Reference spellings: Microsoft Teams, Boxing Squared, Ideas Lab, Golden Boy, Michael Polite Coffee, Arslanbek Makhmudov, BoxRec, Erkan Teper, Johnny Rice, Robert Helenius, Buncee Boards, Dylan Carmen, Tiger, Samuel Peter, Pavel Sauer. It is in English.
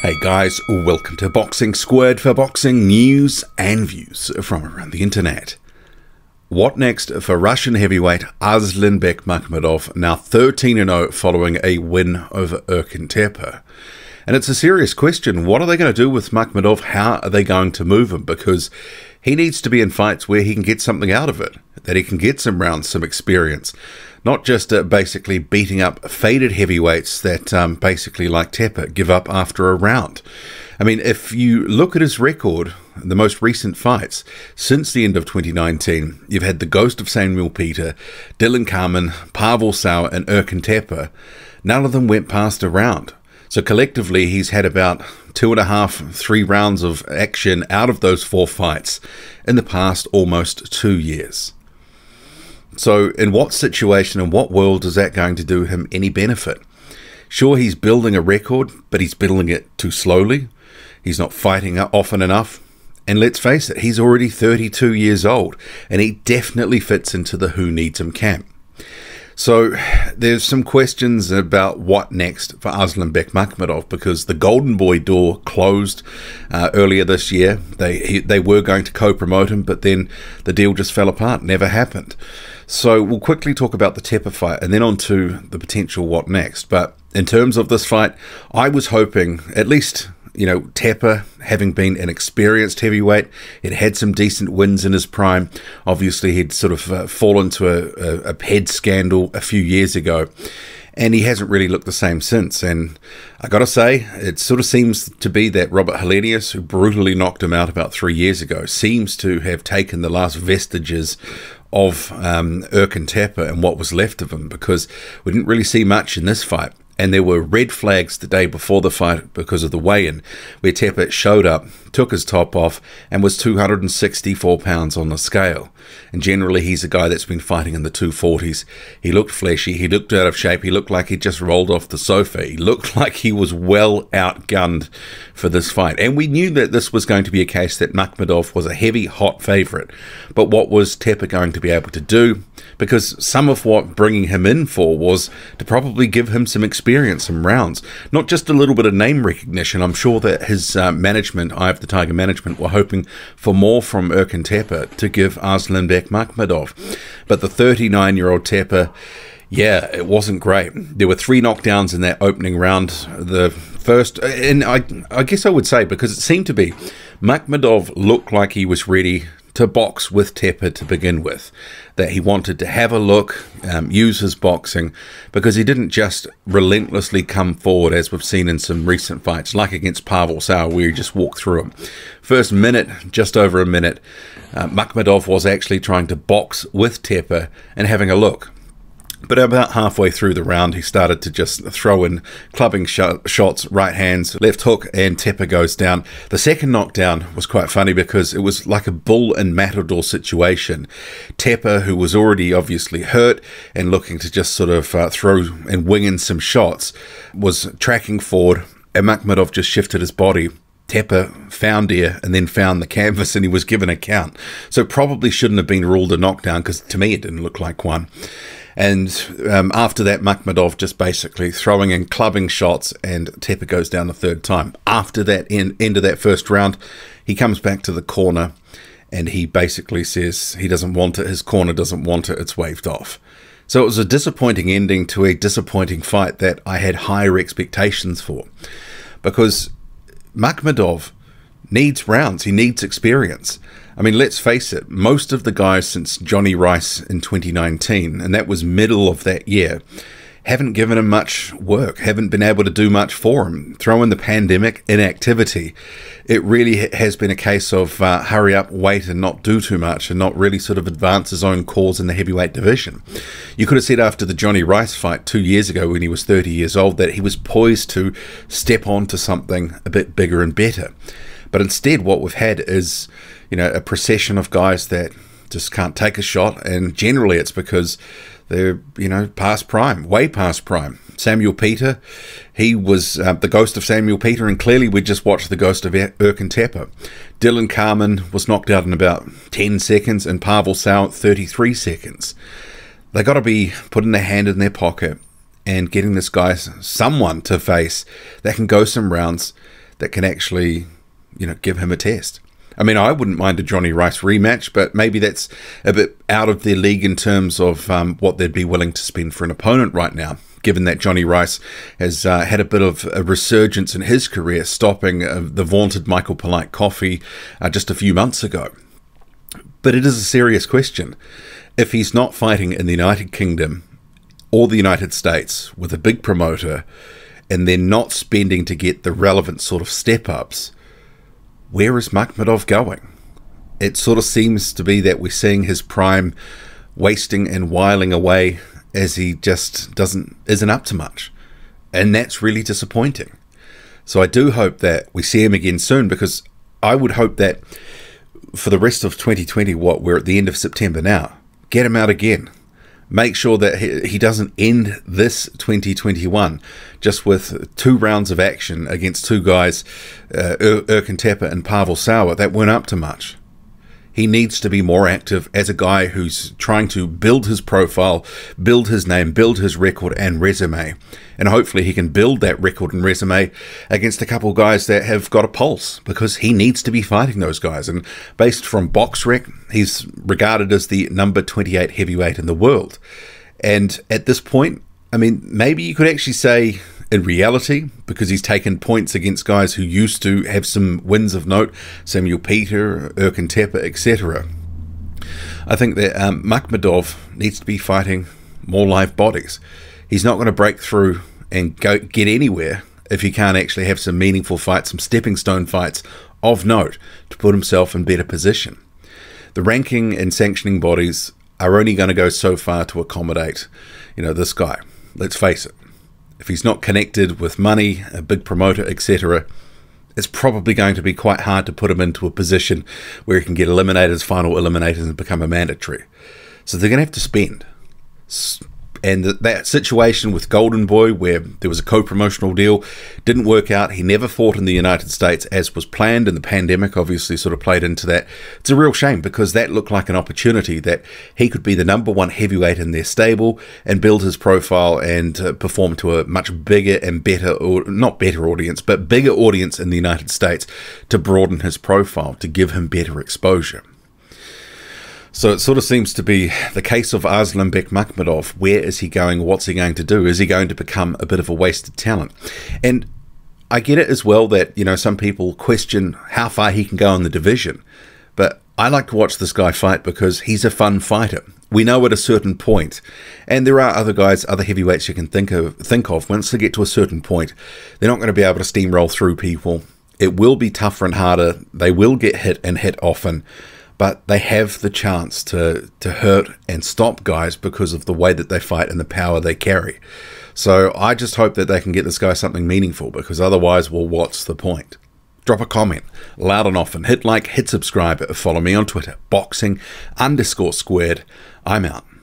Hey guys, welcome to Boxing Squared for boxing news and views from around the internet. What next for Russian heavyweight Arslanbek Makhmudov, now 13-0 following a win over Erkan Teper? And it's a serious question. What are they going to do with Makhmudov? How are they going to move him? Because he needs to be in fights where he can get something out of it, that he can get some rounds, some experience, not just basically beating up faded heavyweights that basically, like Teper, give up after a round. I mean, if you look at his record, the most recent fights since the end of 2019, you've had the ghost of Samuel Peter, Dylan Carmen, Pavel Sauer, and Erkan Teper. None of them went past a round. So collectively, he's had about 2.5–3 rounds of action out of those 4 fights in the past almost 2 years. So in what situation and what world is that going to do him any benefit? Sure, he's building a record, but he's building it too slowly. He's not fighting often enough. And let's face it, he's already 32 years old, and he definitely fits into the who needs him camp. So there's some questions about what next for Arslanbek Makhmudov, because the Golden Boy door closed earlier this year. They were going to co-promote him, but then the deal just fell apart, never happened. So we'll quickly talk about the Teper fight and then on to the potential what next. But in terms of this fight, I was hoping, at least, you know, Teper, having been an experienced heavyweight, it had some decent wins in his prime. Obviously, he'd sort of fallen to a ped scandal a few years ago, and he hasn't really looked the same since. And I got to say, it sort of seems to be that Robert Helenius, who brutally knocked him out about 3 years ago, seems to have taken the last vestiges of Erkan Teper and what was left of him, because we didn't really see much in this fight. And there were red flags the day before the fight because of the weigh-in, where Teper showed up, took his top off, and was 264 pounds on the scale. And generally, he's a guy that's been fighting in the 240s. He looked fleshy. He looked out of shape. He looked like he just rolled off the sofa. He looked like he was well outgunned for this fight. And we knew that this was going to be a case that Makhmudov was a heavy, hot favorite. But what was Teper going to be able to do? Because some of what bringing him in for was to probably give him some experience. Some rounds, not just a little bit of name recognition. I'm sure that his management, Eye of the Tiger management, were hoping for more from Erkan Teper to give Arslanbek Makhmudov. But the 39-year-old Teper, yeah, it wasn't great. There were 3 knockdowns in that opening round. The first, and I guess I would say, because it seemed to be, Makhmudov looked like he was ready to box with Teper to begin with, that he wanted to have a look, use his boxing, because he didn't just relentlessly come forward as we've seen in some recent fights, like against Pavel Sauer, where he just walked through him. First minute, just over a minute, Makhmudov was actually trying to box with Teper and having a look. But about halfway through the round, he started to just throw in clubbing shots, right hands, left hook, and Teper goes down. The second knockdown was quite funny because it was like a bull and matador situation. Teper, who was already obviously hurt and looking to just sort of throw and wing in some shots, was tracking forward, and Makhmudov just shifted his body. Teper found air and then found the canvas, and he was given a count. So probably shouldn't have been ruled a knockdown, because to me it didn't look like one. And after that, Makhmudov just basically throwing in clubbing shots, and Teper goes down the 3rd time. After that end of that first round, he comes back to the corner, and he basically says he doesn't want it. His corner doesn't want it. It's waved off. So it was a disappointing ending to a disappointing fight that I had higher expectations for, because Makhmudov needs rounds. He needs experience. I mean, let's face it, most of the guys since Johnny Rice in 2019, and that was middle of that year, haven't given him much work, haven't been able to do much for him. Throw in the pandemic, inactivity. It really has been a case of hurry up, wait, and not do too much, and not really sort of advance his own cause in the heavyweight division. You could have said after the Johnny Rice fight 2 years ago when he was 30 years old that he was poised to step onto something a bit bigger and better. But instead, what we've had is, you know, a procession of guys that just can't take a shot, and generally it's because They're, you know, past prime, way past prime. Samuel Peter, he was the ghost of Samuel Peter, and clearly we just watched the ghost of Erkan Teper. Dylan Carmen was knocked out in about 10 seconds and Pavel Sauer 33 seconds. They got to be putting their hand in their pocket and getting this guy, someone to face that can go some rounds, that can actually, you know, give him a test. I mean, I wouldn't mind a Johnny Rice rematch, but maybe that's a bit out of their league in terms of what they'd be willing to spend for an opponent right now, given that Johnny Rice has had a bit of a resurgence in his career, stopping the vaunted Michael Polite Coffee just a few months ago. But it is a serious question. If he's not fighting in the United Kingdom or the United States with a big promoter, and they're not spending to get the relevant sort of step-ups, where is Makhmudov going? It sort of seems to be that we're seeing his prime wasting and whiling away as he just isn't up to much. And that's really disappointing. So I do hope that we see him again soon, because I would hope that for the rest of 2020, what we're at the end of September now, get him out again. Make sure that he doesn't end this 2021 just with 2 rounds of action against 2 guys, Erkan Teper and Pavel Sauer, that weren't up to much. He needs to be more active as a guy who's trying to build his profile, build his name, build his record and resume. And hopefully he can build that record and resume against a couple of guys that have got a pulse, because he needs to be fighting those guys. And based from BoxRec, he's regarded as the number 28 heavyweight in the world. And at this point, I mean, maybe you could actually say in reality, because he's taken points against guys who used to have some wins of note, Samuel Peter, Erkan Teper, etc. I think that Makhmudov needs to be fighting more live bodies. He's not going to break through and get anywhere if he can't actually have some meaningful fights, some stepping stone fights of note to put himself in better position. The ranking and sanctioning bodies are only going to go so far to accommodate, you know, this guy. Let's face it. If he's not connected with money, a big promoter, etc., it's probably going to be quite hard to put him into a position where he can get eliminators, final eliminators, and become a mandatory. So they're going to have to spend. And that situation with Golden Boy, where there was a co-promotional deal, didn't work out. He never fought in the United States as was planned, and the pandemic obviously sort of played into that. It's a real shame, because that looked like an opportunity that he could be the number 1 heavyweight in their stable and build his profile and perform to a much bigger and better, or not better audience, but bigger audience in the United States, to broaden his profile, to give him better exposure. So it sort of seems to be the case of Arslanbek Makhmudov. Where is he going? What's he going to do? Is he going to become a bit of a wasted talent? And I get it as well that, you know, some people question how far he can go in the division. But I like to watch this guy fight because he's a fun fighter. We know at a certain point, and there are other guys, other heavyweights you can think of, once they get to a certain point, they're not going to be able to steamroll through people. It will be tougher and harder. They will get hit, and hit often. But they have the chance to hurt and stop guys because of the way that they fight and the power they carry. So I just hope that they can get this guy something meaningful, because otherwise, well, what's the point? Drop a comment, loud and often. Hit like, hit subscribe, follow me on Twitter, boxing_squared. I'm out.